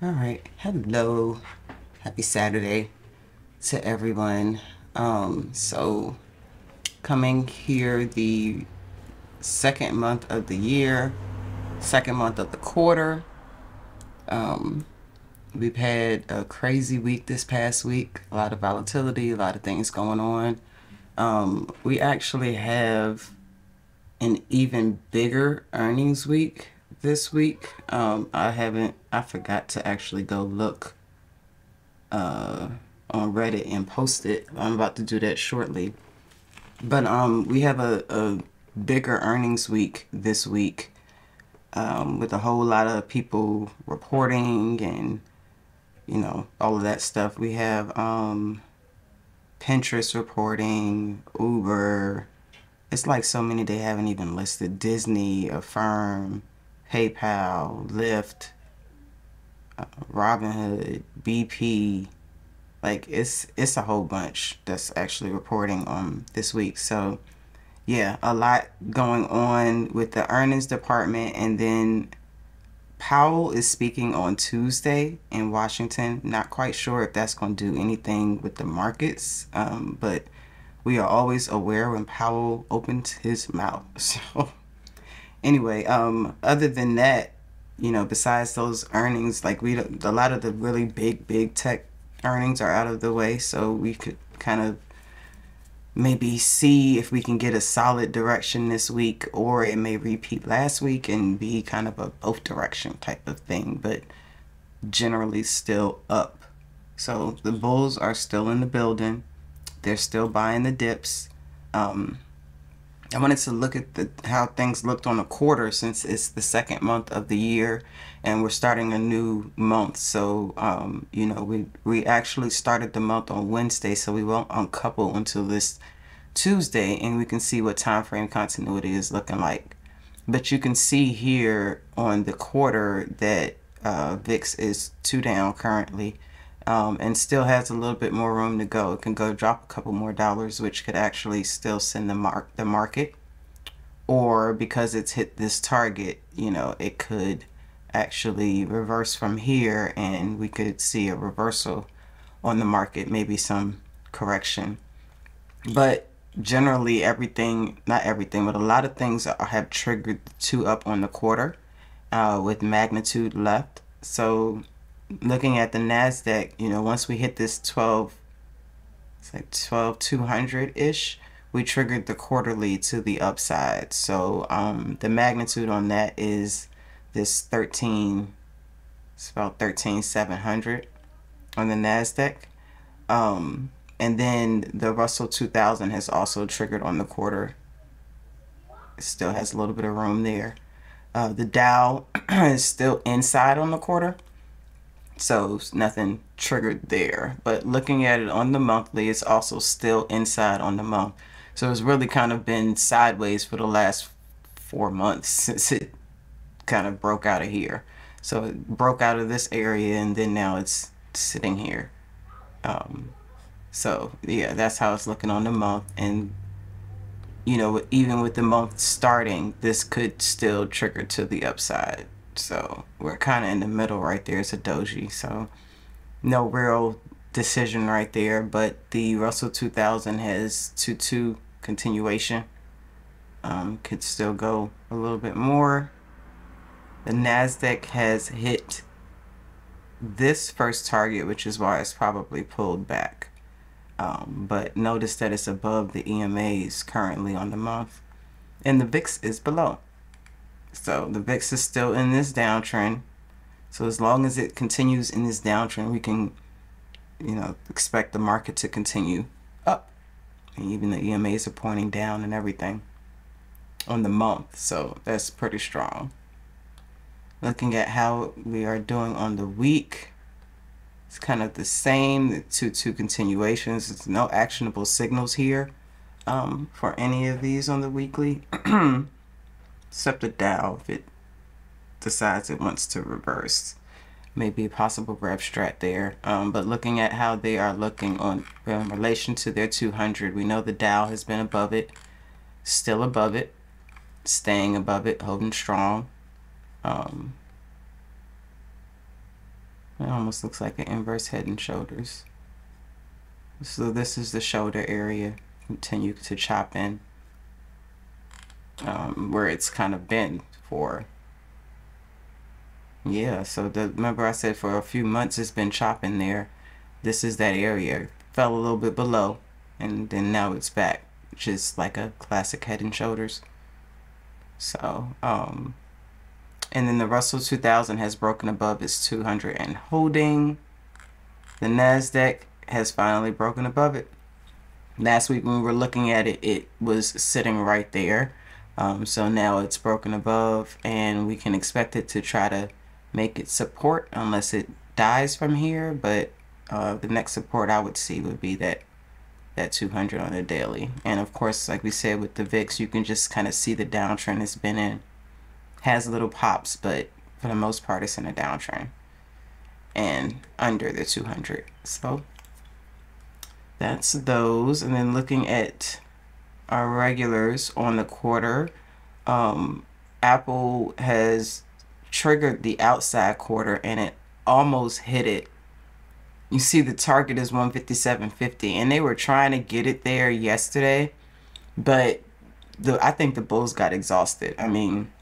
Alright, hello. Happy Saturday to everyone. So coming here the second month of the year, second month of the quarter. We've had a crazy week this past week. A lot of volatility, a lot of things going on. We actually have an even bigger earnings week this week. I forgot to actually go look on Reddit and post it. I'm about to do that shortly. But we have a bigger earnings week this week with a whole lot of people reporting and, you know, all of that stuff. We have Pinterest reporting, Uber. It's like so many they haven't even listed. Disney, Affirm, PayPal, Lyft, Robinhood, BP. Like it's a whole bunch that's actually reporting this week. So yeah, a lot going on with the earnings department. And then Powell is speaking on Tuesday in Washington. Not quite sure if that's going to do anything with the markets, but we are always aware when Powell opens his mouth. So anyway, other than that, you know, besides those earnings, like a lot of the really big tech earnings are out of the way, so we could kind of maybe see if we can get a solid direction this week, or it may repeat last week and be kind of a both direction type of thing, but generally still up. So the bulls are still in the building. They're still buying the dips. I wanted to look at how things looked on the quarter, since it's the second month of the year and we're starting a new month. So, you know, we actually started the month on Wednesday, so we won't uncouple until this Tuesday, and we can see what time frame continuity is looking like. But you can see here on the quarter that VIX is 2 down currently. And still has a little bit more room to go. It can go drop a couple more dollars, which could actually still send the market, or because it's hit this target, you know, it could actually reverse from here, and we could see a reversal on the market, maybe some correction. But generally everything, not everything, but a lot of things have triggered the 2 up on the quarter with magnitude left. So looking at the Nasdaq, you know, once we hit this 12, it's like 12,200 ish, we triggered the quarterly to the upside. So the magnitude on that is this 13, it's about 13,700 on the Nasdaq, and then the Russell 2000 has also triggered on the quarter. It still has a little bit of room there. The Dow is still inside on the quarter. So nothing triggered there, but looking at it on the monthly, it's also still inside on the month. So it's really kind of been sideways for the last 4 months since it kind of broke out of here. So it broke out of this area, and then now it's sitting here. So yeah, that's how it's looking on the month. And you know, even with the month starting, this could still trigger to the upside. So we're kind of in the middle right there. It's a doji, so no real decision right there. But the Russell 2000 has 2-2 continuation. Could still go a little bit more. The Nasdaq has hit this first target, which is why it's probably pulled back. But notice that it's above the EMAs currently on the month, and the VIX is below. So the VIX is still in this downtrend. So as long as it continues in this downtrend, we can, you know, expect the market to continue up. And even the EMAs are pointing down and everything on the month. So that's pretty strong. Looking at how we are doing on the week, it's kind of the same. The 2-2 continuations. There's no actionable signals here for any of these on the weekly. Except the Dow, if it decides it wants to reverse. Maybe a possible rev strat there. But looking at how they are looking in relation to their 200, we know the Dow has been above it, still above it, staying above it, holding strong. It almost looks like an inverse head and shoulders. So this is the shoulder area. Continue to chop in where it's kind of bent for. Yeah, so remember I said for a few months it's been chopping there. This is that area. Fell a little bit below and then now it's back, which is like a classic head and shoulders. So and then the Russell 2000 has broken above its 200 and holding. The Nasdaq has finally broken above it. Last week when we were looking at it, it was sitting right there. So now it's broken above and we can expect it to try to make it support unless it dies from here. But the next support I would see would be that 200 on the daily. And of course, like we said with the VIX, you can just kind of see the downtrend it's been in. Has little pops, but for the most part it's in a downtrend and under the 200. So that's those. And then looking at our regulars on the quarter, Apple has triggered the outside quarter and it almost hit it. You see the target is 157.50 and they were trying to get it there yesterday, but I think the bulls got exhausted. I mean,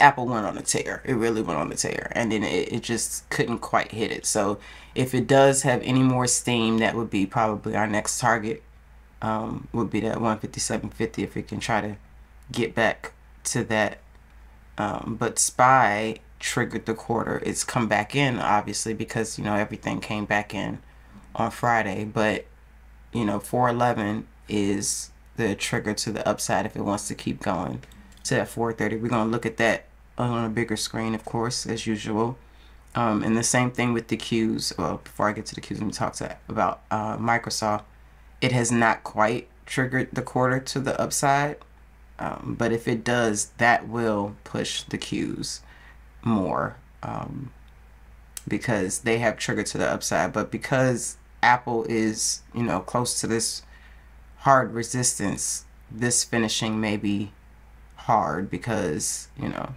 Apple went on a tear. It really went on a tear, and then it just couldn't quite hit it. So if it does have any more steam, that would be probably our next target. Would be that 157.50 if it can try to get back to that. But SPY triggered the quarter. It's come back in, obviously, because you know everything came back in on Friday. But you know 411 is the trigger to the upside if it wants to keep going to that 430. We're gonna look at that on a bigger screen, of course, as usual. And the same thing with the Qs. Well, before I get to the Qs, let me talk about Microsoft. It has not quite triggered the quarter to the upside, but if it does, that will push the Qs more because they have triggered to the upside. But because Apple is, you know, close to this hard resistance, this finishing may be hard because, you know,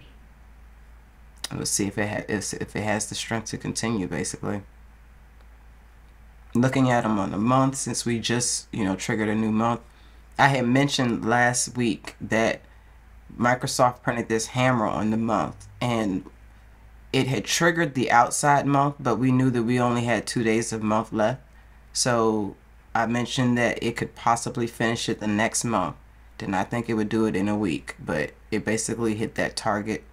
let's see if it has the strength to continue, basically. Looking at them on the month, since we just, you know, triggered a new month, I had mentioned last week that Microsoft printed this hammer on the month and it had triggered the outside month, but we knew that we only had 2 days of month left. So I mentioned that it could possibly finish it the next month. Did not think it would do it in a week, but it basically hit that target,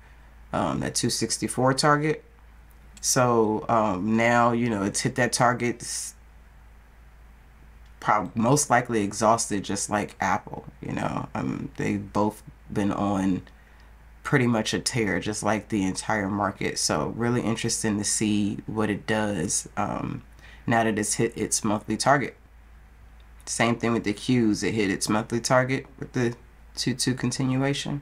that 264 target. So now, you know, it's hit that target. Probably most likely exhausted, just like Apple. You know, they've both been on pretty much a tear, just like the entire market. So really interesting to see what it does now that it's hit its monthly target. Same thing with the Qs. It hit its monthly target with the 2-2 continuation.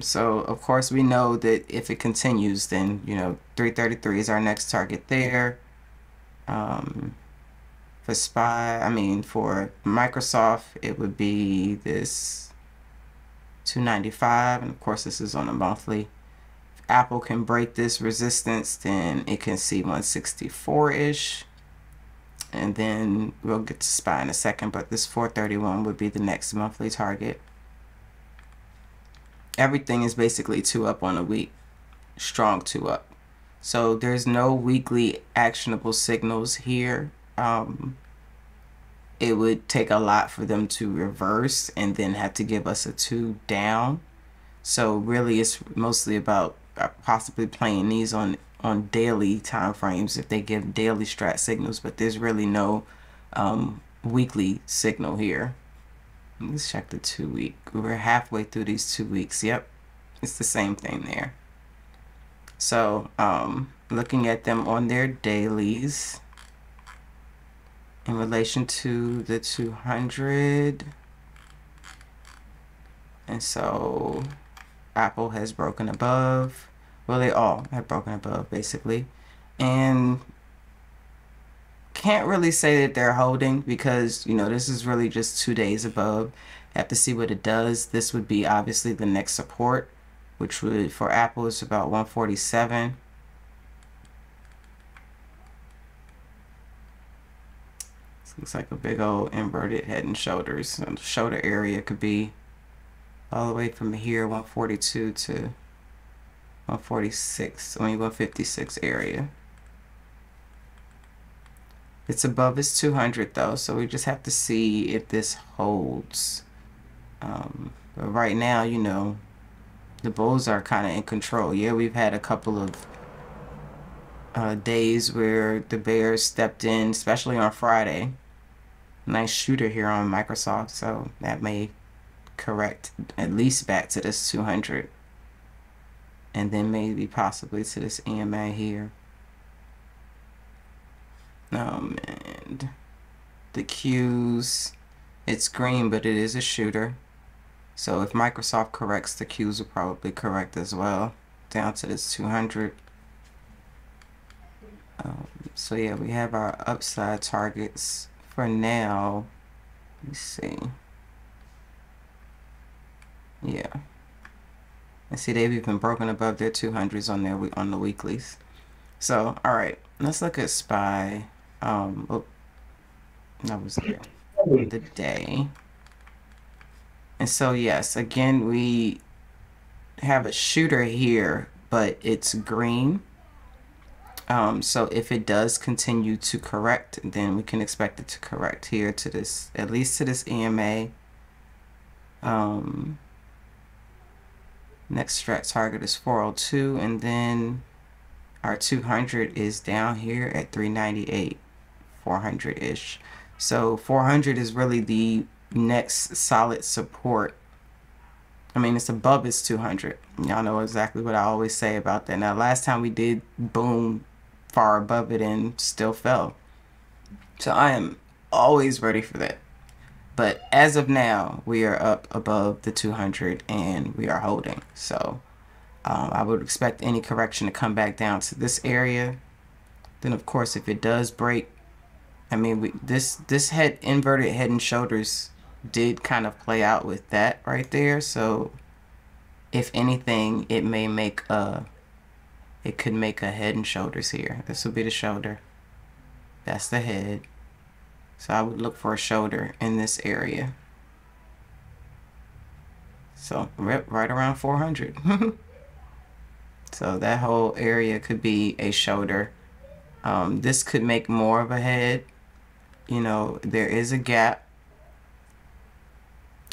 So of course we know that if it continues, then you know 333 is our next target there. For SPY, I mean, for Microsoft, it would be this 295, and of course this is on a monthly. If Apple can break this resistance, then it can see 164-ish, and then we'll get to SPY in a second, but this 431 would be the next monthly target. Everything is basically 2-up on a week, strong 2-up. So there's no weekly actionable signals here. It would take a lot for them to reverse and then have to give us a 2 down. So really it's mostly about possibly playing these on daily time frames if they give daily strat signals, but there's really no weekly signal here. Let's check the 2-week. We're halfway through these 2 weeks. Yep, it's the same thing there. So looking at them on their dailies in relation to the 200, and so Apple has broken above. Well, they all have broken above basically, and can't really say that they're holding because, you know, this is really just 2 days above. Have to see what it does. This would be obviously the next support, which would, for Apple, is about 147. Looks like a big old inverted head and shoulders. And the shoulder area could be all the way from here, 142 to 146, only 156 area. It's above its 200 though, so we just have to see if this holds. But right now, you know, the bulls are kind of in control. Yeah, we've had a couple of days where the bears stepped in, especially on Friday. Nice shooter here on Microsoft, so that may correct at least back to this 200, and then maybe possibly to this EMA here. And the Qs, it's green, but it is a shooter. So if Microsoft corrects, the Qs will probably correct as well, down to this 200. So yeah, we have our upside targets for now. Let me see. Yeah. And see, they've even broken above their 200s on their on the weeklies. So, all right, let's look at SPY. Oh, that was there on the day. And so, yes, again, we have a shooter here, but it's green. So if it does continue to correct, then we can expect it to correct here to this, at least to this EMA. Next strat target is 402, and then our 200 is down here at 398, 400-ish. So 400 is really the next solid support. I mean, it's above its 200. Y'all know exactly what I always say about that. Now, last time we did boom far above it and still fell. So I am always ready for that. But as of now, we are up above the 200 and we are holding. So I would expect any correction to come back down to this area. Then, of course, if it does break, I mean, this head inverted head and shoulders did kind of play out with that right there. So if anything, it may make a, it could make a head and shoulders here. This will be the shoulder. That's the head. So I would look for a shoulder in this area. So right around 400. So that whole area could be a shoulder. This could make more of a head. You know, there is a gap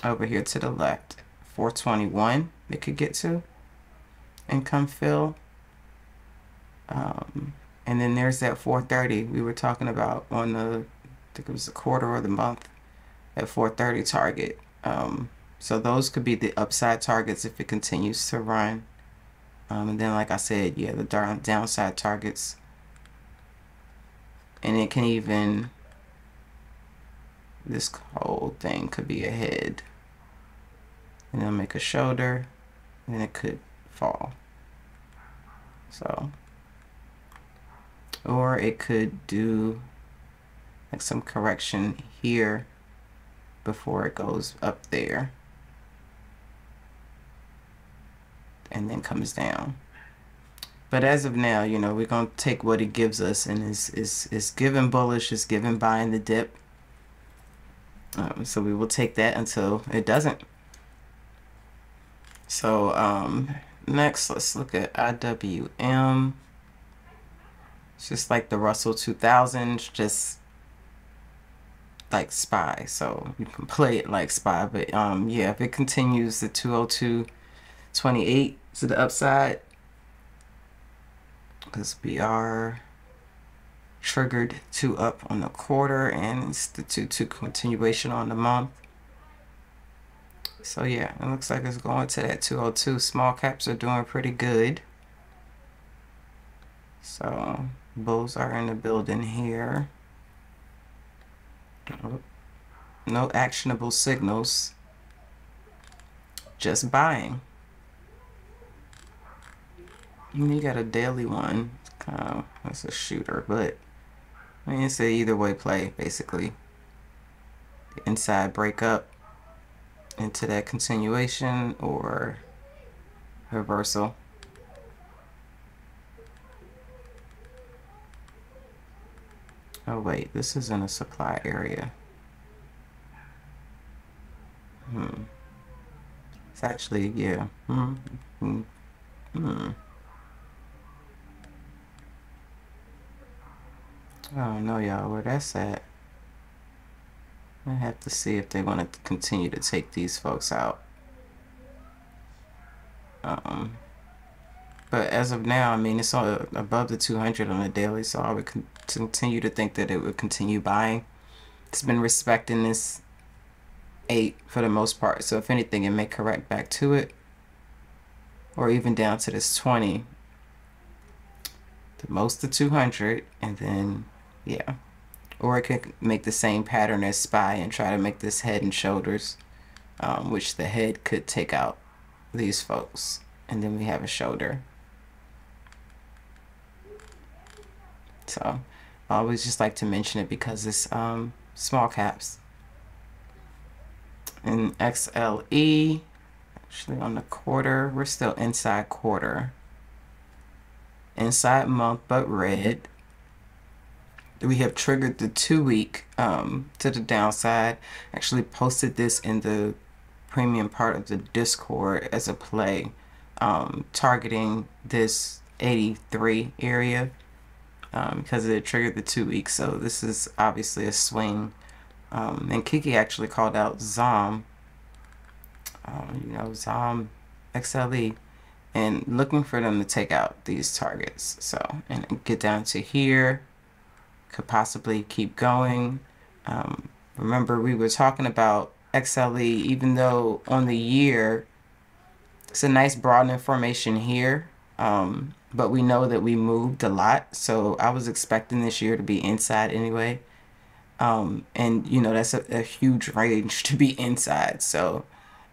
over here to the left. 421 it could get to and come fill. And then there's that 430 we were talking about on the, I think it was the quarter or the month at 430 target. So those could be the upside targets if it continues to run. And then, like I said, yeah, the downside targets. And it can even, this whole thing could be a head. And then make a shoulder. And then it could fall. So. Or it could do like some correction here before it goes up there and then comes down. But as of now, you know, we're gonna take what it gives us, and it's given bullish, it's given buying the dip. So we will take that until it doesn't. So next, let's look at IWM. It's just like the Russell 2000, just like SPY, so you can play it like SPY. But yeah, if it continues the 202.28 to the upside, because we are triggered two up on the quarter and it's the 2.2 continuation on the month. So yeah, it looks like it's going to that 202. Small caps are doing pretty good, so bulls are in the building here. No actionable signals, just buying. And you got a daily one. That's a shooter, but I mean, it's an either way play basically. The inside break up into that continuation or reversal. Oh wait, this isn't a supply area. It's actually, yeah. I don't know, y'all, where that's at. I have to see if they want to continue to take these folks out. But as of now, I mean, it's all above the 200 on the daily, so I would continue to think that it would continue buying. It's been respecting this 8 for the most part, so if anything, it may correct back to it, or even down to this 20. The most to 200, and then, yeah. Or it could make the same pattern as SPY and try to make this head and shoulders, which the head could take out these folks. And then we have a shoulder. So I always just like to mention it because it's small caps. And XLE, actually on the quarter, we're still inside quarter. Inside month, but red. We have triggered the 2-week to the downside. Actually posted this in the premium part of the Discord as a play, targeting this 83 area because it triggered the 2 weeks. So this is obviously a swing. And Kiki actually called out Zom, you know, Zom XLE, and looking for them to take out these targets. So, and get down to here, could possibly keep going. Remember, we were talking about XLE, even though on the year, it's a nice broadening formation here, but we know that we moved a lot. So I was expecting this year to be inside anyway. And you know, that's a huge range to be inside. So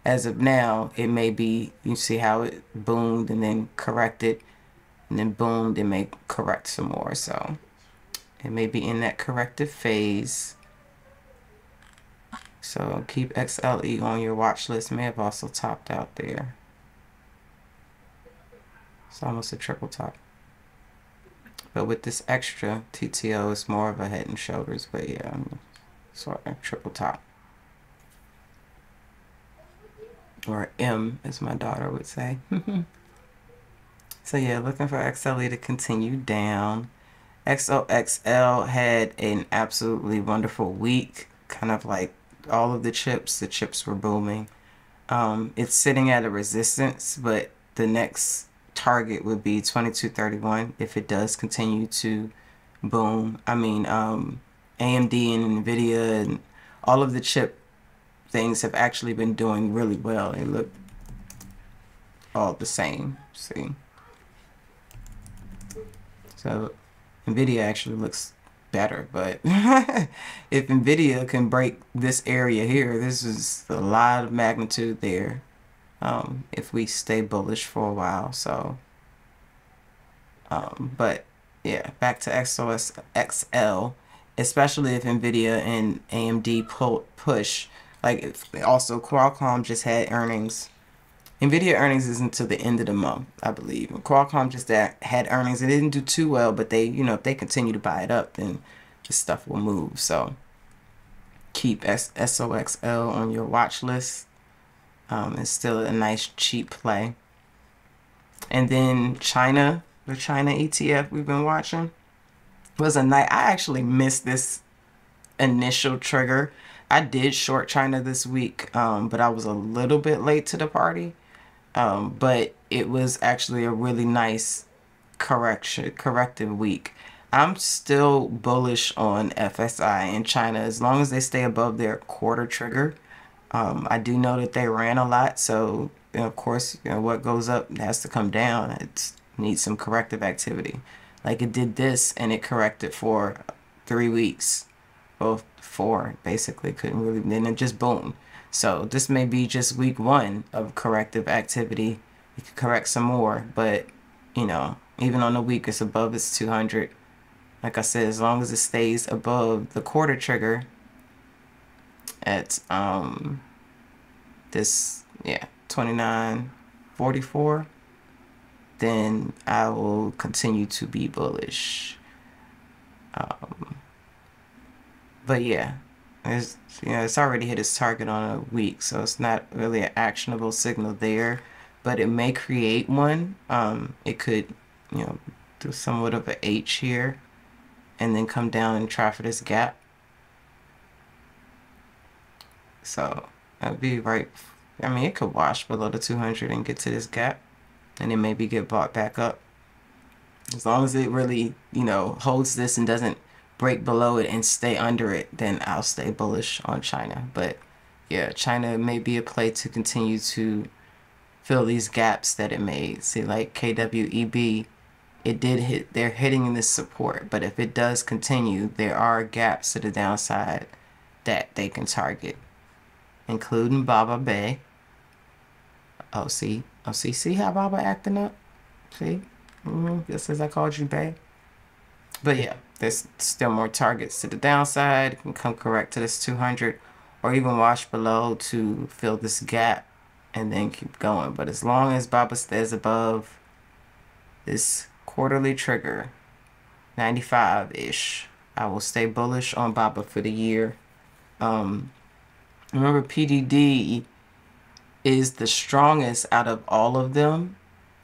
as of now, it may be, you see how it boomed and then corrected and then boomed, it may correct some more. So it may be in that corrective phase. So keep XLE on your watch list. May have also topped out there. It's almost a triple top. But with this extra TTO, it's more of a head and shoulders, but yeah, sort of triple top. Or M, as my daughter would say. So yeah, looking for XLE to continue down. XOXL had an absolutely wonderful week. Kind of like all of the chips were booming. It's sitting at a resistance, but the next target would be 2231 if it does continue to boom. I mean, AMD and Nvidia and all of the chip things have actually been doing really well. They look all the same. See, so Nvidia actually looks better, but if Nvidia can break this area here, this is a lot of magnitude there. If we stay bullish for a while, so. But yeah, back to XOXL, especially if Nvidia and AMD push. Like, also, Qualcomm just had earnings. Nvidia earnings is until the end of the month, I believe. Qualcomm just had earnings. They didn't do too well, but they, you know, if they continue to buy it up, then this stuff will move. So keep SOXL on your watch list. It's still a nice cheap play. And then China, the China ETF we've been watching, was a nice. I actually missed this initial trigger. I did short China this week, but I was a little bit late to the party. But it was actually a really nice corrective week. I'm still bullish on FSI in China as long as they stay above their quarter trigger. I do know that they ran a lot, so of course, you know, what goes up has to come down. It needs some corrective activity. Like it did this, and it corrected for 3 weeks. Well, 4 basically, couldn't really, then it just boomed. So this may be just week one of corrective activity. You could correct some more, but you know, even on the week, it's above its 200. Like I said, as long as it stays above the quarter trigger at this, yeah, 2944, then I will continue to be bullish. But yeah, it's, you know, it's already hit its target on a week, so it's not really an actionable signal there, but it may create one. It could, you know, do somewhat of an H here and then come down and try for this gap. So that'd be right. I mean, it could wash below the 200 and get to this gap and then maybe get bought back up. As long as it really, you know, holds this and doesn't break below it and stay under it, then I'll stay bullish on China. But yeah, China may be a play to continue to fill these gaps that it made. See, like KWEB, it did hit, they're hitting this support, but if it does continue, there are gaps to the downside that they can target, including Baba Bay. Oh, see, oh, see how Baba acting up? See, just as I called you Bay. But yeah, there's still more targets to the downside. It can come correct to this 200 or even wash below to fill this gap and then keep going. But as long as Baba stays above this quarterly trigger, 95-ish, I will stay bullish on Baba for the year. Remember, PDD is the strongest out of all of them,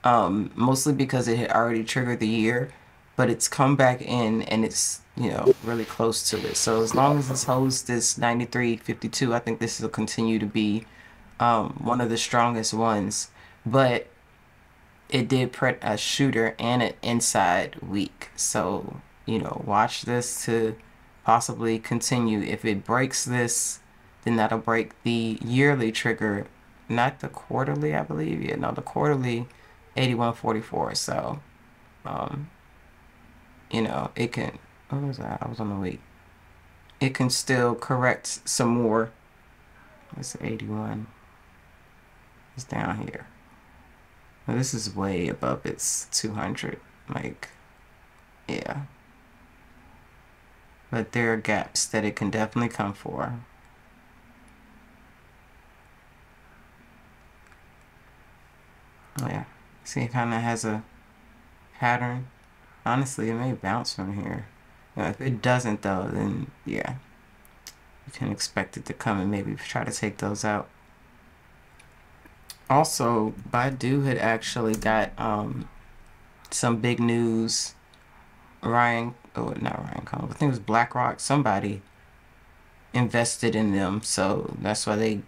mostly because it had already triggered the year, but it's come back in and it's, you know, really close to it. So as long as this holds this 93.52, I think this will continue to be one of the strongest ones. But it did print a shooter and an inside week. So, you know, watch this to possibly continue. If it breaks this, then that'll break the yearly trigger, not the quarterly, I believe. Yeah, no, the quarterly 81.44. So, you know, it can, what was that? I was on the week. It can still correct some more. It's 81. It's down here. Now, this is way above its 200. Like, yeah. But there are gaps that it can definitely come for. Oh, yeah. See, it kind of has a pattern. Honestly, it may bounce from here. Now, if it doesn't, though, then, yeah, you can expect it to come and maybe try to take those out. Also, Baidu had actually got some big news. Ryan, oh, not Ryan Cohen, I think it was BlackRock, somebody invested in them. So that's why they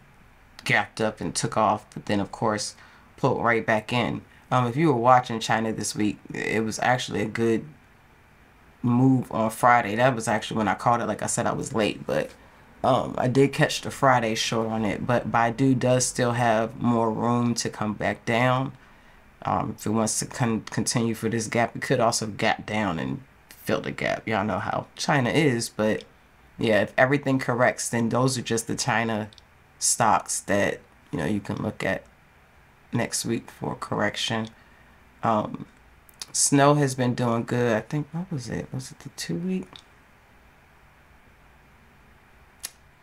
gapped up and took off. But then, of course, pulled right back in. If you were watching China this week, it was actually a good move on Friday. That was actually when I caught it. Like I said, I was late, but I did catch the Friday short on it. But Baidu does still have more room to come back down. If it wants to continue for this gap, it could also gap down and fill the gap. Y'all know how China is, but yeah, if everything corrects, then those are just the China stocks that, you know, you can look at next week for correction. Snow has been doing good. I think, what was it? Was it the 2 week?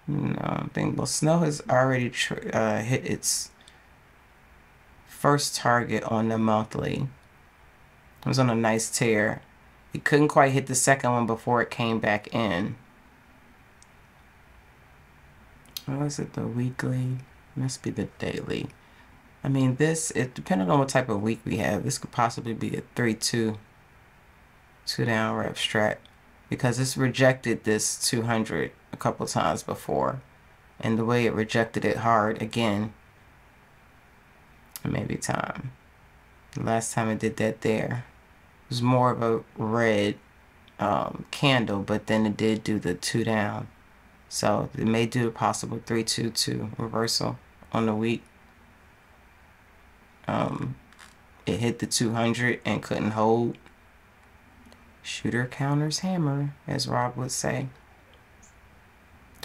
No, I think, well, Snow has already hit its first target on the monthly. It was on a nice tear. It couldn't quite hit the second one before it came back in. What was it, the weekly? Must be the daily. I mean, this, it depending on what type of week we have, this could possibly be a 3-2, two down rep strat, because it's rejected this 200 a couple times before, and the way it rejected it hard again, maybe time. The last time it did that there, it was more of a red candle, but then it did do the two down, so it may do a possible 3-2-2 reversal on the week. It hit the 200 and couldn't hold. Shooter counters hammer, as Rob would say.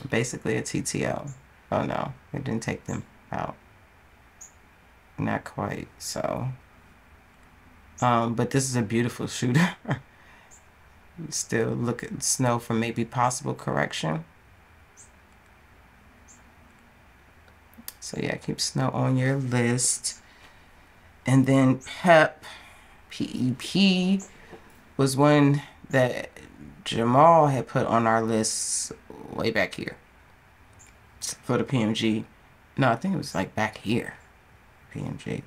Basically a TTL. Oh no, it didn't take them out. Not quite, so. But this is a beautiful shooter. Still look at Snow for maybe possible correction. So yeah, keep Snow on your list. And then Pep, PEP, was one that Jamal had put on our list way back here for the PMG. No, I think it was like back here. PMG.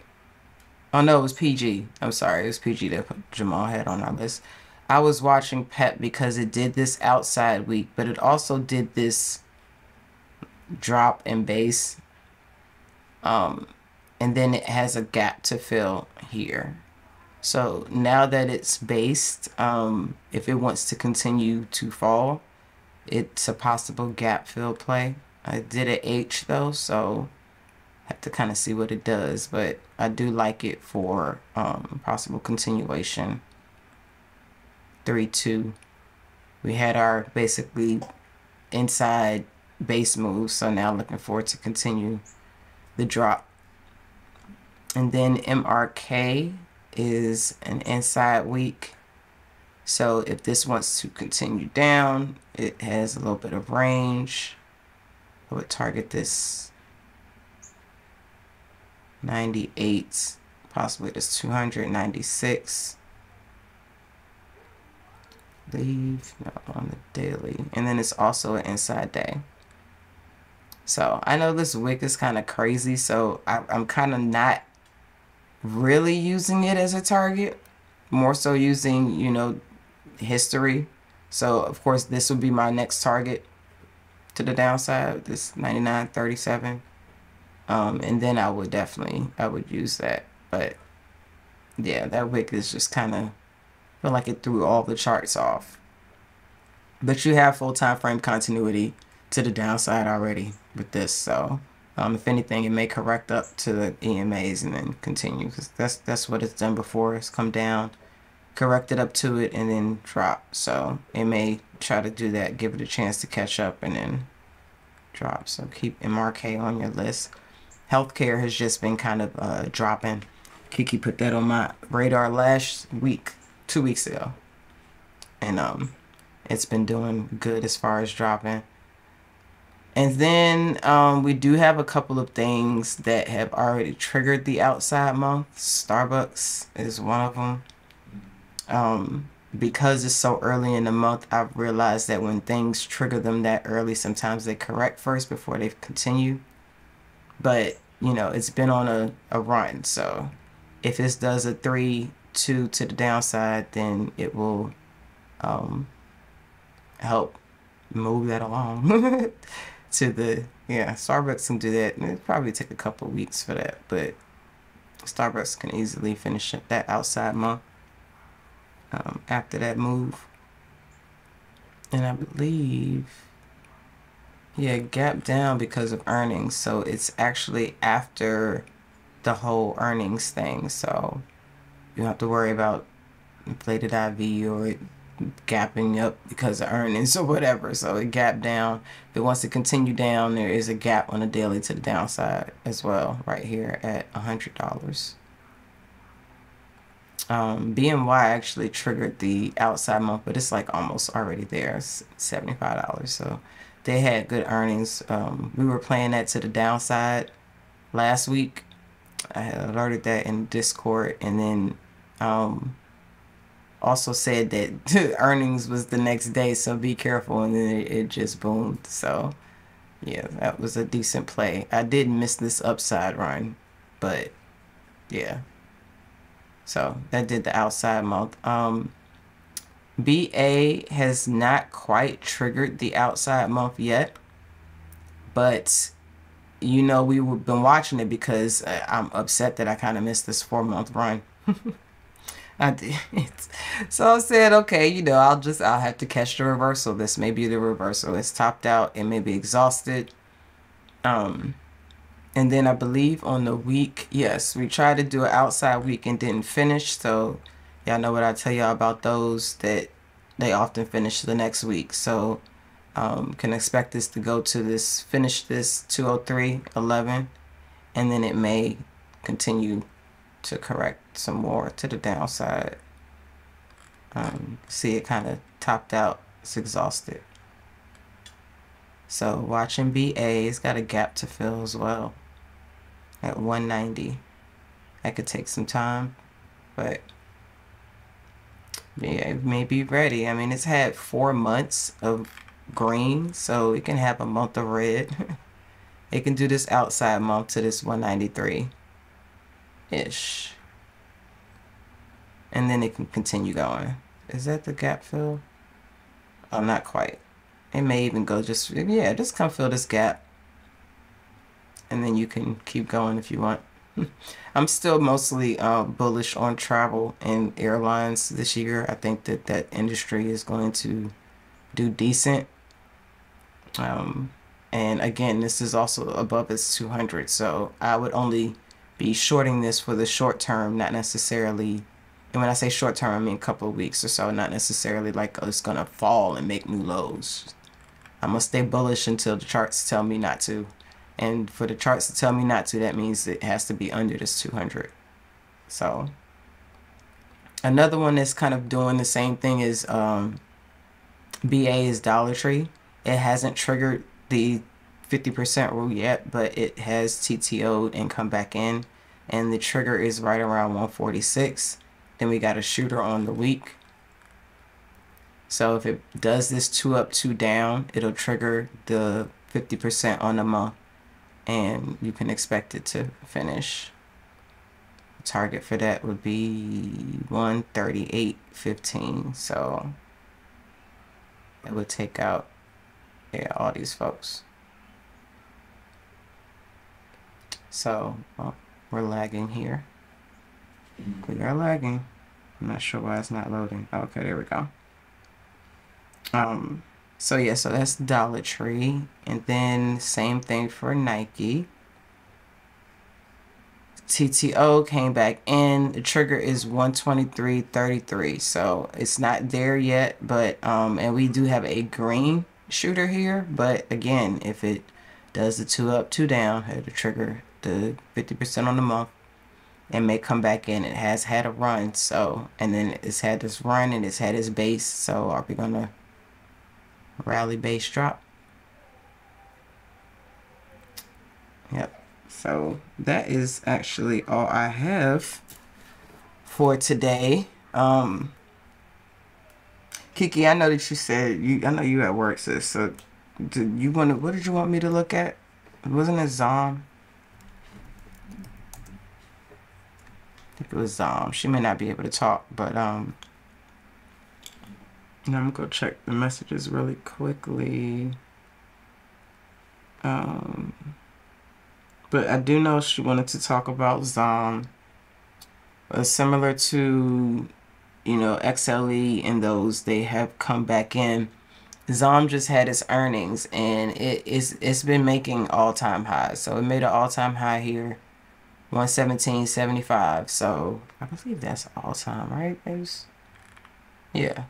Oh no, it was PG. I'm sorry, it was PG that Jamal had on our list. I was watching Pep because it did this outside week, but it also did this drop in base. And then it has a gap to fill here. So now that it's based, if it wants to continue to fall, it's a possible gap fill play. I did an H though, so have to kind of see what it does, but I do like it for possible continuation. 3-2. We had our basically inside base move, so now looking forward to continue the drop. And then MRK is an inside week, so if this wants to continue down, it has a little bit of range. I would target this 98, possibly this 296. Leave, not on the daily. And then it's also an inside day. So I know this wick is kind of crazy, so I'm kind of not really using it as a target, more so using, you know, history. So of course this would be my next target to the downside, this 99.37, and then I would use that. But yeah, that wick is just kind of feel like it threw all the charts off, but you have full time frame continuity to the downside already with this. So if anything, it may correct up to the EMAs and then continue, because that's what it's done before. It's come down, corrected up to it, and then drop. So it may try to do that, give it a chance to catch up, and then drop. So keep MRK on your list. Healthcare has just been kind of dropping. Kiki put that on my radar last week, 2 weeks ago, and it's been doing good as far as dropping. And then we do have a couple of things that have already triggered the outside month. Starbucks is one of them. Because it's so early in the month, I've realized that when things trigger them that early, sometimes they correct first before they continue. But, you know, it's been on a run. So if this does a 3-2 to the downside, then it will help move that along. To the, yeah, Starbucks can do that, and it'll probably take a couple of weeks for that, but Starbucks can easily finish up that outside month after that move. And I believe, yeah, gap down because of earnings, so it's actually after the whole earnings thing, so you don't have to worry about inflated IV or it gapping up because of earnings or whatever. So it gapped down. If it wants to continue down, there is a gap on the daily to the downside as well, right here at $100. BNY actually triggered the outside month, but it's like almost already there, $75. So they had good earnings. We were playing that to the downside last week. I had alerted that in Discord, and then also said that earnings was the next day, so be careful, and then it just boomed. So yeah, that was a decent play. I did miss this upside run, but yeah, so that did the outside month. BA has not quite triggered the outside month yet, but you know, we've been watching it because I'm upset that I kind of missed this 4-month run. I did. So I said, okay, you know, I'll have to catch the reversal. This may be the reversal. It's topped out. It may be exhausted. And then I believe on the week, yes, we tried to do an outside week and didn't finish. So y'all know what I tell y'all about those, that they often finish the next week. So can expect this to go to this, finish this 203.11, and then it may continue to correct some more to the downside. See, it kind of topped out. It's exhausted. So watching BA, it's got a gap to fill as well at 190. That could take some time, but yeah, it may be ready. I mean, it's had 4 months of green, so it can have a month of red. It can do this outside month to this 193-ish. And then it can continue going. Is that the gap fill? Oh, not quite. It may even go just, yeah, just come fill this gap. And then you can keep going if you want. I'm still mostly bullish on travel and airlines this year. I think that that industry is going to do decent. And again, this is also above its 200. So I would only be shorting this for the short term, not necessarily. And when I say short term, I mean a couple of weeks or so, not necessarily like, oh, it's going to fall and make new lows. I'm going to stay bullish until the charts tell me not to. And for the charts to tell me not to, that means it has to be under this 200. So another one that's kind of doing the same thing is BA is Dollar Tree. It hasn't triggered the 50% rule yet, but it has TTO'd and come back in. And the trigger is right around 146. Then we got a shooter on the week. So if it does this 2 up, 2 down, it'll trigger the 50% on the month. And you can expect it to finish. Target for that would be 138.15. So it would take out, yeah, all these folks. So, well, we're lagging here. We are lagging. I'm not sure why it's not loading. Okay, there we go. So yeah, so that's Dollar Tree. And then same thing for Nike. TTO came back in. The trigger is 123.33. So it's not there yet, but and we do have a green shooter here. But again, if it does the 2 up, 2 down, it'll trigger the 50% on the month. It may come back in. It has had a run, so, and then it's had this run and it's had its base. So are we gonna rally base drop? Yep. So that is actually all I have for today. Kiki, I know that you said I know you at work, sis. So did you want to? What did you want me to look at? Wasn't it Zom? I think it was Zom. She may not be able to talk, but now I'm gonna check the messages really quickly. But I do know she wanted to talk about Zom, similar to, you know, XLE and those. They have come back in. Zom just had its earnings, and it's been making all-time highs. So it made an all-time high here. 117.75. So I believe that's all time, right? Yeah.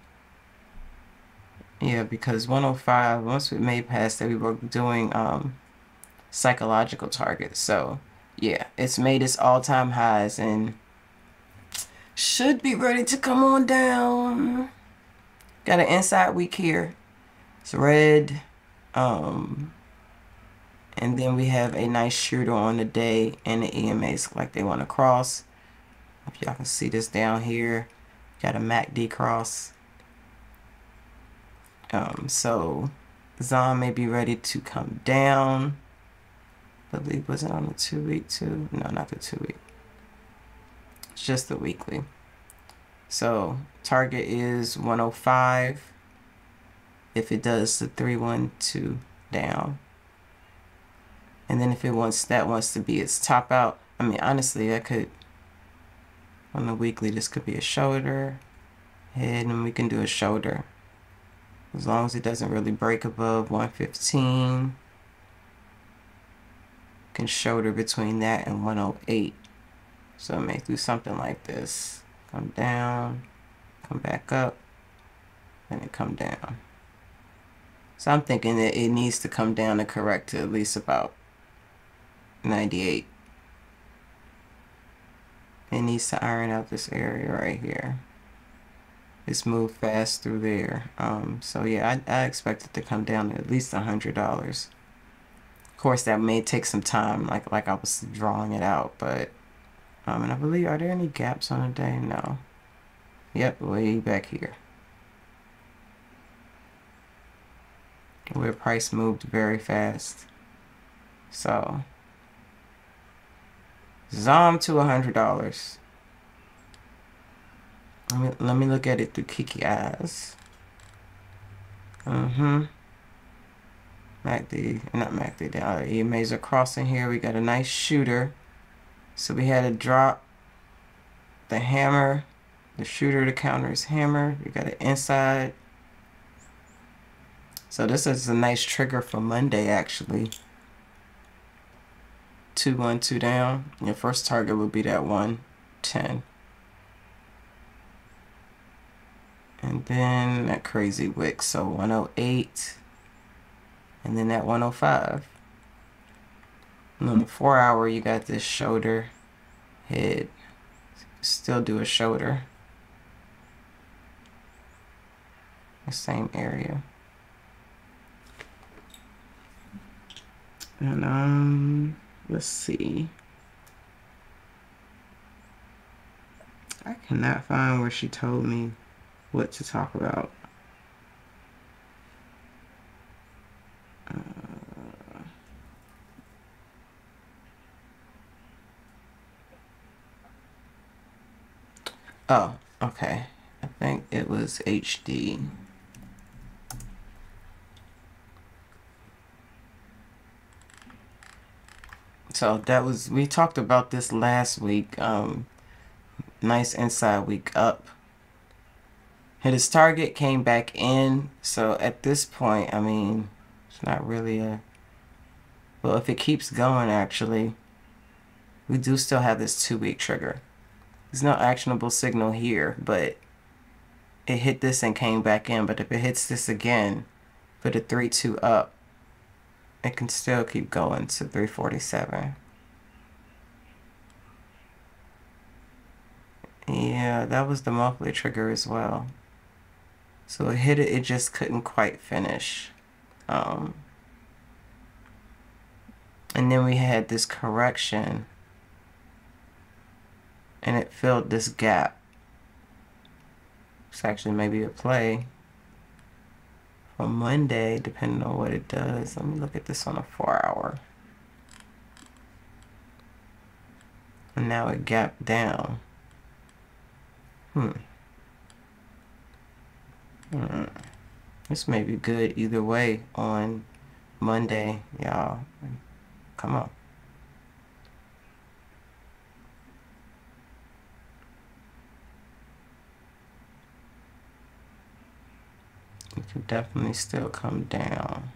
Yeah, because 105, once we made past that, we were doing psychological targets. So yeah, it's made its all time highs and should be ready to come on down. Got an inside week here. It's red. And then we have a nice shooter on the day, and the EMAs like they want to cross. If y'all can see this down here, got a MACD cross. So Zom may be ready to come down. I believe, was it on the 2 week too? No, not the 2 week. It's just the weekly. So target is 105. If it does the 312 down. And then if it wants, that wants to be its top out. I mean, honestly, that could, on the weekly, this could be a shoulder, head, and we can do a shoulder. As long as it doesn't really break above 115. Can shoulder between that and 108. So it may do something like this. Come down, come back up, and then come down. So I'm thinking that it needs to come down and correct to at least about 98. It needs to iron out this area right here. It's moved fast through there. So yeah, I expect it to come down to at least $100. Of course, that may take some time, like I was drawing it out, but and I believe, are there any gaps on the day? No. Yep, way back here. where price moved very fast. So Zom to $100. Let me look at it through Kiki eyes. MACD, not MACD, the other EMAs are crossing here. We got a nice shooter. So we had a drop, the hammer, the shooter, the counter is hammer. We got an inside. So this is a nice trigger for Monday actually. 212 down. Your first target would be that 110. And then that crazy VIX, so 108. And then that 105. And on the 4 hour, you got this shoulder head. Still do a shoulder. The same area. And let's see. I cannot find where she told me what to talk about. Oh, okay. I think it was HD. So that was, we talked about this last week. Nice inside week up. Hit his target, came back in. So at this point, I mean, it's not really a, well, if it keeps going actually, we do still have this 2 week trigger. There's no actionable signal here, but it hit this and came back in. But if it hits this again, put a 3-2 up, it can still keep going to 347. Yeah, that was the monthly trigger as well. So it hit it, it just couldn't quite finish. And then we had this correction. And it filled this gap. It's actually maybe a play for Monday, depending on what it does. Let me look at this on a 4 hour. And now it gapped down. This may be good either way on Monday, y'all. Come on. It could definitely still come down.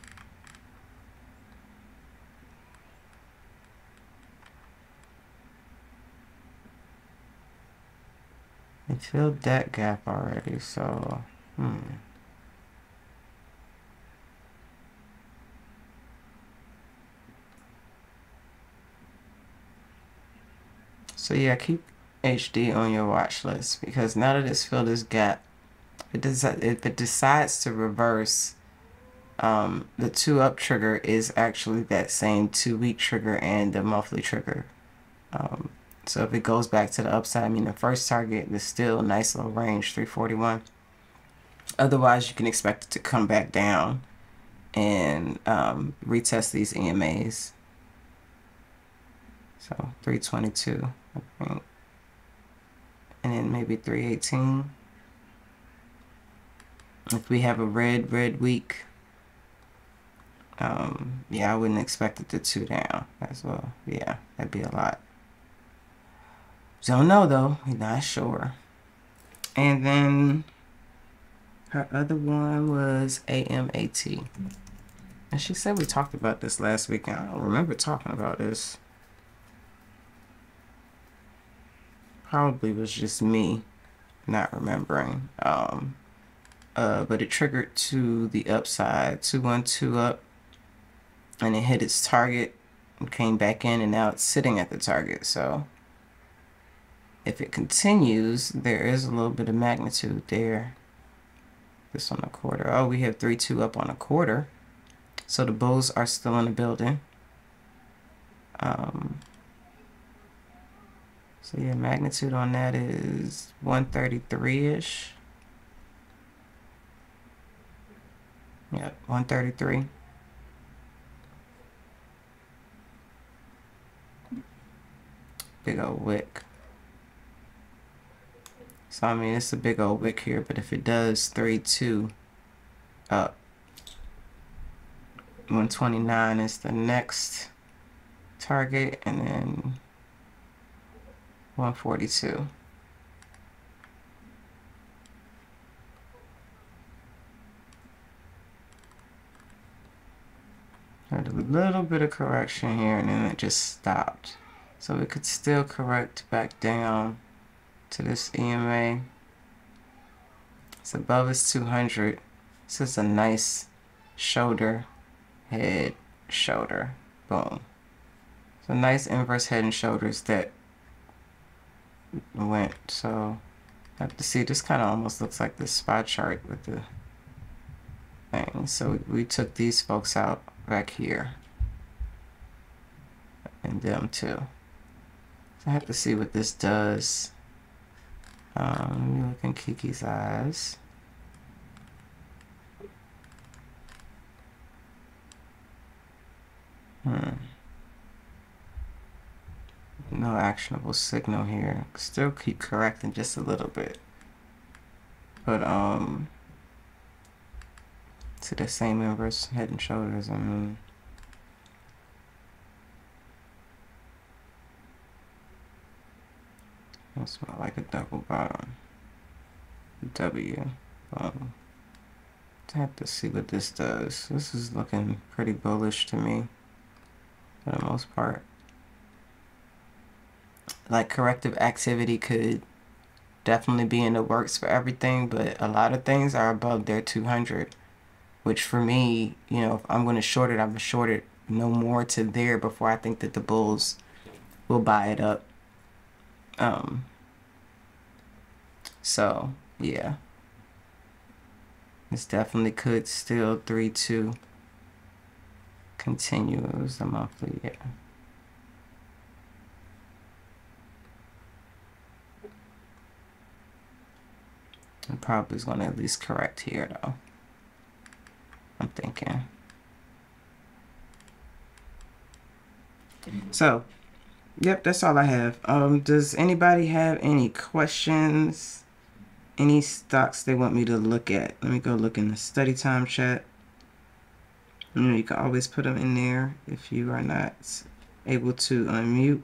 It filled that gap already, so So yeah, keep HD on your watch list, because now that it's filled this gap, if it decides to reverse, the 2-up trigger is actually that same 2-week trigger and the monthly trigger. So if it goes back to the upside, I mean, the first target is still a nice little range, 341. Otherwise, you can expect it to come back down and retest these EMAs. So 322, I think. And then maybe 318. If we have a red week, yeah, I wouldn't expect it to 2 down as well. Yeah, that'd be a lot. Don't know though, we're not sure. And then her other one was AMAT. And she said we talked about this last week, and I don't remember talking about this. Probably was just me not remembering. But it triggered to the upside, 212 up, and it hit its target and came back in, and now it's sitting at the target. So if it continues, there is a little bit of magnitude there. This on a quarter. Oh, we have 3-2 up on a quarter. So the bulls are still in the building. So yeah, magnitude on that is 133-ish. Yep, 133. Big old wick. So I mean, it's a big old wick here, but if it does 3-2 up, 129 is the next target, and then 142. Had a little bit of correction here, and then it just stopped. So we could still correct back down to this EMA. It's above its 200. This is a nice shoulder, head, shoulder. Boom. So nice inverse head and shoulders that went. So I have to see, this kind of almost looks like this SPY chart with the thing. So we took these folks out back here, and them too. So I have to see what this does. Let me look in Kiki's eyes. No actionable signal here. Still keep correcting just a little bit, but to the same inverse head and shoulders. I mean, that's more like a double bottom. W. I have to see what this does. This is looking pretty bullish to me, for the most part. Like, corrective activity could definitely be in the works for everything, but a lot of things are above their 200, which for me, you know, if I'm going to short it, I'm going to short it no more to there before I think that the bulls will buy it up. So yeah, this definitely could still 3-2 continue. It was a monthly, yeah. It probably is going to at least correct here though, I'm thinking. So yep, that's all I have. Does anybody have any questions? Any stocks they want me to look at? Let me go look in the study time chat. You know, you can always put them in there if you are not able to unmute.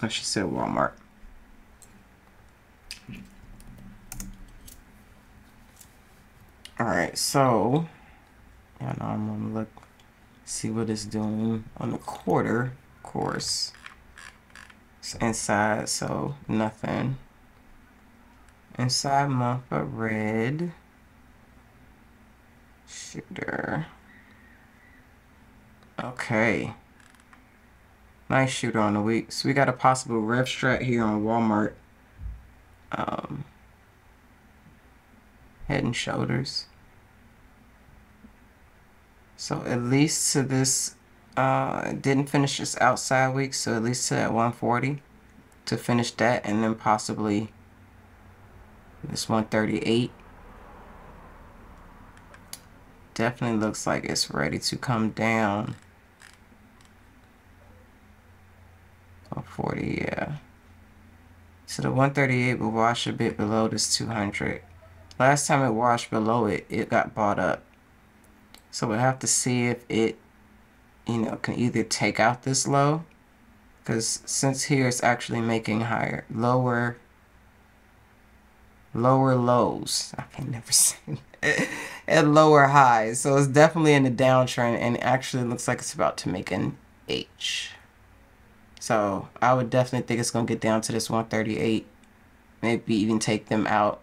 Oh, she said Walmart. Alright, so yeah, now I'm gonna look, see what it's doing on the quarter. Of course, it's inside, so nothing inside month, but red shooter. Okay, nice shooter on the week. So we got a possible rev strat here on Walmart. Head and shoulders. So at least to this, didn't finish this outside week, so at least to that 140 to finish that, and then possibly this 138. Definitely looks like it's ready to come down. 140, yeah. So the 138 will wash a bit below this 200. Last time it washed below it, it got bought up. So we'll have to see if it, you know, can either take out this low, because since here it's actually making higher, lower lows. I can never say that. At lower highs. So it's definitely in the downtrend, and it actually looks like it's about to make an H. So I would definitely think it's going to get down to this 138, maybe even take them out.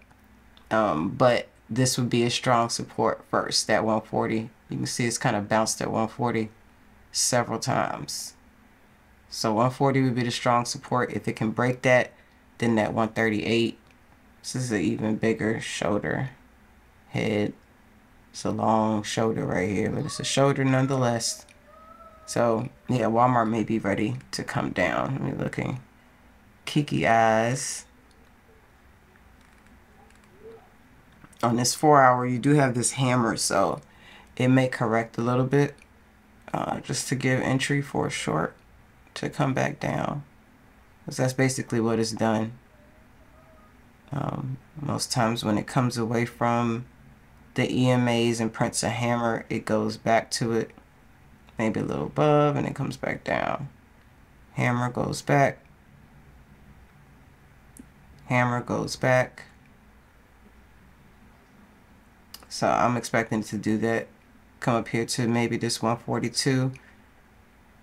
But this would be a strong support first, that 140. You can see it's kind of bounced at 140 several times. So 140 would be the strong support. If it can break that, then that 138. This is an even bigger shoulder, head. It's a long shoulder right here, but it's a shoulder nonetheless. So yeah, Walmart may be ready to come down. Let me look in Kiki eyes. On this 4-hour, you do have this hammer, so it may correct a little bit just to give entry for a short to come back down, because that's basically what it's done. Most times when it comes away from the EMAs and prints a hammer, it goes back to it, maybe a little above, and it comes back down. Hammer goes back. Hammer goes back. So I'm expecting to do that. Come up here to maybe this 142,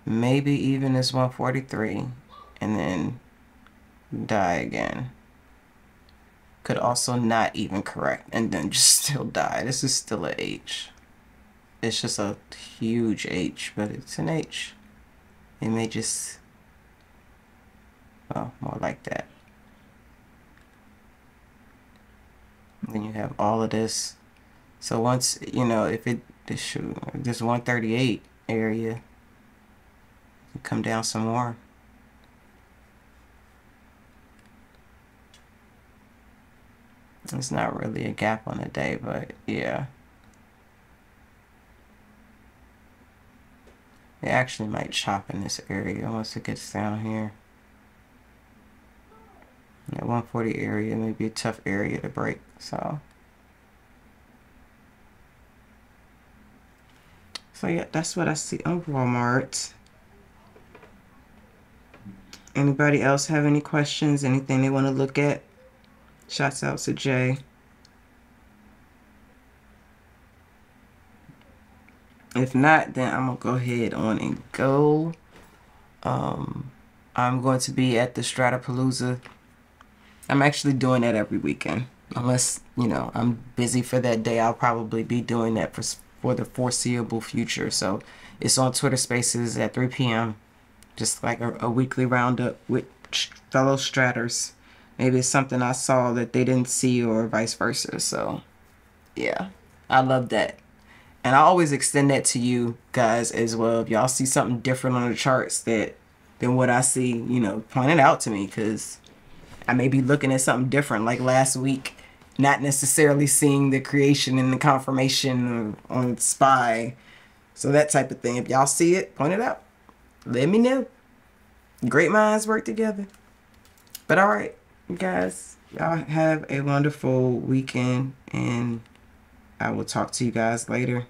maybe even this 143, and then die again. Could also not even correct and then just still die. This is still an H. It's just a huge H, but it's an H. It may just, well, more like that. Then you have all of this. So once, you know, if it, this 138 area, come down some more. It's not really a gap on the day, but yeah. It actually might chop in this area once it gets down here. That 140 area may be a tough area to break, so. So yeah, that's what I see on Walmart. Anybody else have any questions? Anything they want to look at? Shouts out to Jay. If not, then I'm gonna go ahead on and go. I'm going to be at the Stratapalooza. I'm actually doing that every weekend, unless, you know, I'm busy for that day. I'll probably be doing that for the foreseeable future. So it's on Twitter Spaces at 3 p.m. Just like a weekly roundup with fellow Stratters. Maybe it's something I saw that they didn't see or vice versa. So yeah, I love that. And I always extend that to you guys as well. If y'all see something different on the charts than what I see, you know, point it out to me, because I may be looking at something different. Like last week, not necessarily seeing the creation and the confirmation on SPY. So that type of thing. If y'all see it, point it out. Let me know. Great minds work together. But all right, you guys, y'all have a wonderful weekend, and I will talk to you guys later.